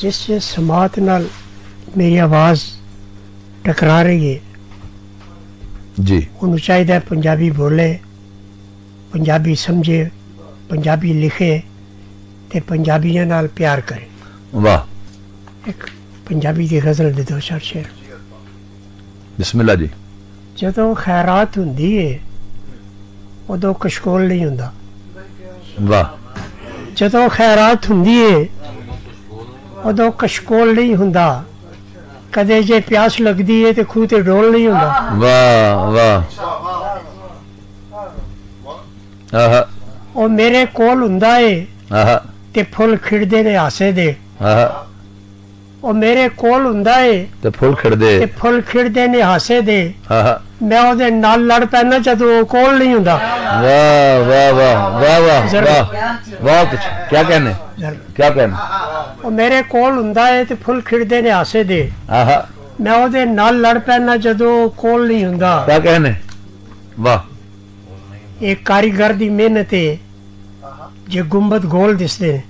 जिस समात नाल मेरी आवाज़ टकरा रही है जी, उन्हें चाहिए पंजाबी बोले, पंजाबी समझे, पंजाबी लिखे ते पंजाबियों नाल प्यार करे। वाह, एक पंजाबी की गज़ल दे दो चार शेर। बिस्मिल्लाह जी। जदों खैरात हुंदी है उदों कशकोल नहीं हुंदा। वाह। जदों खैरात हुंदी है उदों कशकोल नहीं हुंदा, कदे जे प्यास लगदी है तो खूह ते डोल नहीं हुंदा। वाह वाह। आहा। ओ मेरे कोल हुंदा है ते फुल खिड़दे ने आसे दे। ओ मेरे कोल हुंदा है ते फुल खिड़दे, ते फुल खिड़दे ने आसे दे। मैं ओदे नाल लड़ पैना जद ओ कोल नहीं हुंदा। वाह वाह वाह वाह वाह वाह, क्या कहने, क्या कहने। ओ मेरे कोल हुंदा है ते फुल खिड़दे ने आसे दे, मैं ओदे नाल लड़ पैना जद ओ कोल नहीं हुंदा। क्या कहने। वाह। एक कारीगर दी मेहनत है जे गुंबद गोल दिसदे ने।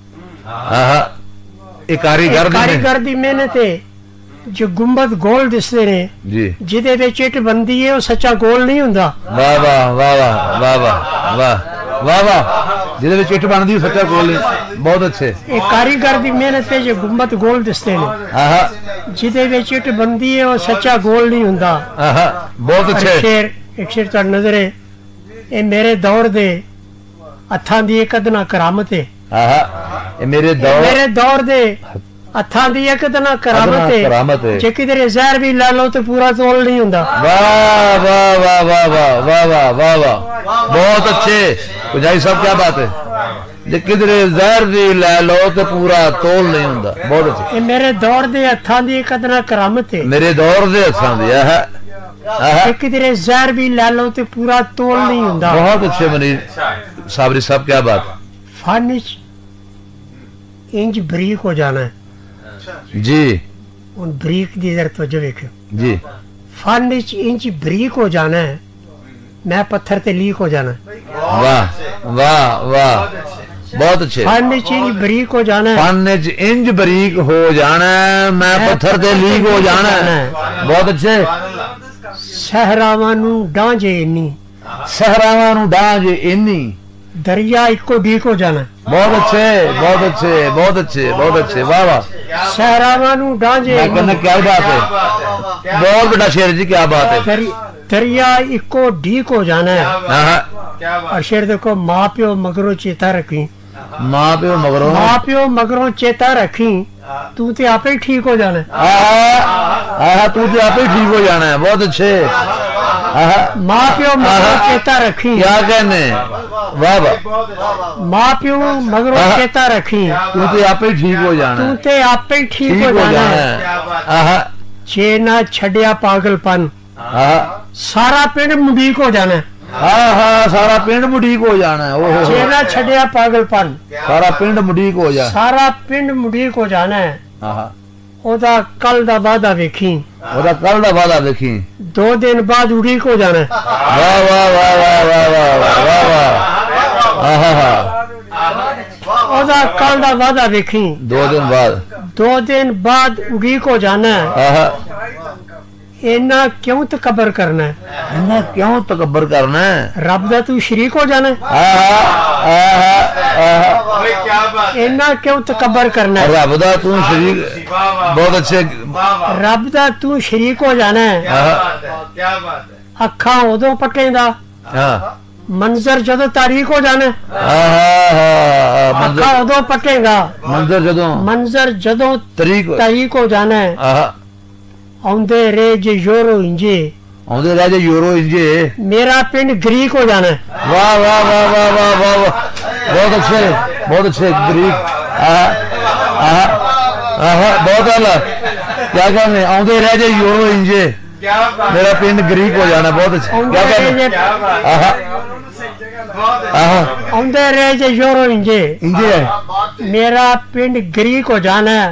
आहा। एक कारीगर दी मेहनत है जो गुंबद गोल दिसदे ने जी, जिदे विच इट बंदी है ओ सच्चा गोल नहीं हुंदा। वाह वाह वाह वाह वाह वाह वाह वाह वाह, जिदे विच इट बंदी है सच्चा गोल नहीं। बहुत अच्छे। एक कारीगर दी मेहनत है जो गुंबद गोल दिसदे ने। आहा। जिदे विच इट बंदी है ओ सच्चा गोल नहीं हुंदा। आहा, बहुत अच्छे। शेर, एक शेर ता नजर है ए मेरे दौर दे हथां दी इक अदना करामत है। मेरे दौर दे हथां दी इक अदना करामत है, जे किधरे जहर भी ला लो तो पूरा तोल नहीं हुंदा। वाह वाह वाह वाह वाह वाह वाह वाह, बहुत अच्छे। पुजारी साहब क्या बात है, जे किधरे जहर भी ला लो तो पूरा तोल नहीं हुंदा। बहुत अच्छे। मेरे दौर दे हथां दी इक अदना करामत है, मेरे दौर दे हथां दी किधरे जहर भी ला लो तो पूरा तोल नहीं हुंदा। बहुत अच्छे मुनीर साबरी साहब, क्या बात। फानिश इंज बरीक हो जाना है जी, उन बरीक दी जरा तवज्जो देखो जी। फानिश इंच बरीक हो जाना है, मैं पत्थर ते लीक हो जाना है। वाह वाह वाह, बहुत अच्छे। फानिश इंच बरीक हो जाना है, फानिश इंच बरीक हो जाना है, मैं पत्थर ते लीक हो जाना है। बहुत अच्छे। सहरावां नू डांजे इन्नी, सहरावां नू डांजे इन्नी, दरिया इको डीक हो जाना। बहुत अच्छे बहुत अच्छे बहुत अच्छे बहुत अच्छे, वाह वाह। सहरावां नू डांजे, क्या बात है, बहुत बड़ा शेर जी, क्या बात है। दरिया इको डीक हो जाना है। और शेर देखो, माँ प्यो मगरों चेता रखी, माँ प्यो मगरों, माँ प्यो मगरों चेता रखी, तू तो आपे ठीक हो जाना है, तू तो आपे ठीक हो जाना है। बहुत अच्छे। माँ प्यो मगरों चेता रखी, क्या कहने, वाह वाह। माँ प्यो मगरों चेता रखी, तू तो आपे ठीक हो जाना, तू तो आपे ठीक हो जाना है। जे ना छड़िया पागलपन, सारा पिंड मुडीक हो जाना है। हाँ, सारा पिंड मुडीक हो जाना है। जे ना छड़िया पागलपन, सारा पिंड मुडीक हो जाना, सारा पिंड मुडीक हो जाना है। ओदा कल दा वादा वेखी, ओदा कल दा वादा वेखी, दो दिन बाद उडीक हो जाना है। वाह वाह वाह वाह वाह वाह वाह वाह। ओदा कल दा वादा वेखी, दो दिन बाद, दो दिन बाद उडीक हो जाना है। इना क्यों तकबर करना है, इना क्यों तकबर करना है, रब दा तू शरीक हो जाना है। इना क्यों तकबर करना है, रब दा तू शरीक, बहुत अच्छे, रब दा तू शरीक हो जाना है। अखा उदो पटेंदा, मंजर जदों तारीख हो जाना है। अखा उदो पटेगा, मंजर जदों, मंजर जदों तारीख हो जाना है। आंदे रे जे यूरो इंजे, आंदे रे जे यूरो इंजे, मेरा पिंड ग्रीक हो जाना है। वाह वाह वाह वाह वाह वाह वाह, बहुत अच्छे बहुत अच्छे। ग्रीक, बहुत आला, क्या कहने। आंदे रे जे यूरो इंजे, मेरा पिंड ग्रीक हो जाना। बहुत अच्छा, क्या कहने। आंदे रे जे यूरो इंजे, इंजे, मेरा पिंड ग्रीक हो जाना है।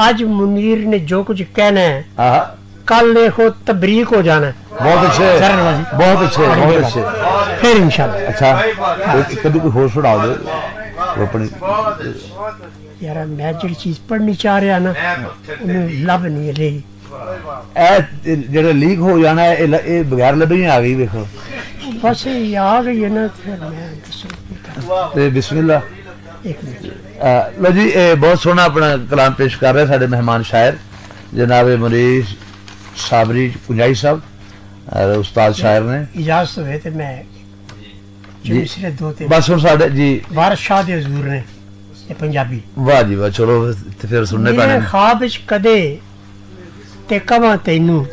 आज मुनीर ने जो कुछ कहना है, कल देखो तबरीक हो जाना है। बहुत अच्छे बहुत अच्छे बहुत अच्छे। फिर इंशाल्लाह। अच्छा, कभी कोई होश उड़ाओ दे अपनी। यार मैं जी चीज पढ़नी चाह रहा ना लब नहीं रही जो लीक हो जाना बगैर लबी आ गई देखो बस ये आ गई है ना फिर मैं बिस्मिल्लाह लो जी बहुत सोहना अपना कलाम पेश कर रहे साडे मेहमान शायर जनाब मुनीर साबरी पुंजाई साहब और उस्ताद शायर ने इजाजत है तो मैं जी दो बस और साडे जी वारिस शाह दे हुजूर ने पंजाबी वाह जी वाह चलो फिर सुनने पैने ख्वाब विच कदे ते कवां तैनू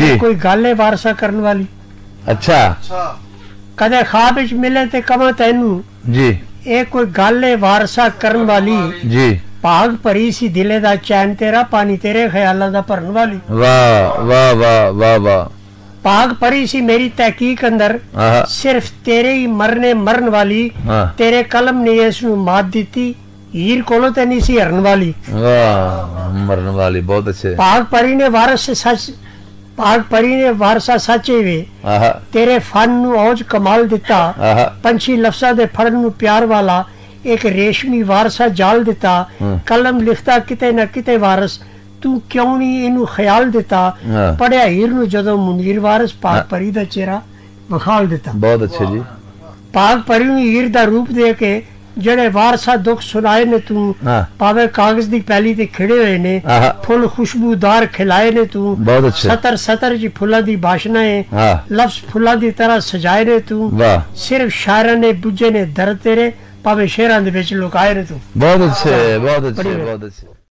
जी कोई गल है वारसा करन वाली अच्छा कदे ख्वाब विच मिले ते कवां तैनू जी ए कोई गल है वारसा करन वाली जी भाग भरी सी दिले दा चैन तेरा पानी तेरे ख्यालां दा भरन वाली वाह वाह वाह वाह वाह भाग परी सी मेरी तहकीक अंदर सिर्फ तेरे ही मरने मरन वाली तेरे कलम ने इसनू मात दी हीर कोलो ते नहीं सी हरन वाली वाह मरन वाली बहुत अच्छे भाग परी ने वारस सच भाग परी ने वारसा सचे वे तेरे फन नू औज कमाल दिता पंछी लफ्जा दे फड़न नू प्यार वाला एक रेशमी वारसा जाल दिता कलम लिखता किते ना किते वारस तू क्यों नहीं इनू ख्याल दिता पढ़िया हीर नू जदों मुनीर वारिस पाक परी दा चेहरा विखाल दिता बहुत अच्छे जी पाक परी नू हीर दा रूप दे के जड़े वारसा दुख सुनाए ने तू पावे कागज दी पैली ते खिड़े होए ने फुल खुशबूदार खिलाए ने तू सतर सतर जी फुला दी बाशनाएं लफ्ज फुला दी तरह सजाए ने तू सिर्फ शायरां ने बुझे ने दर्द तेरे पावे शेरां दे विच लुकाए ने तू बहुत अच्छे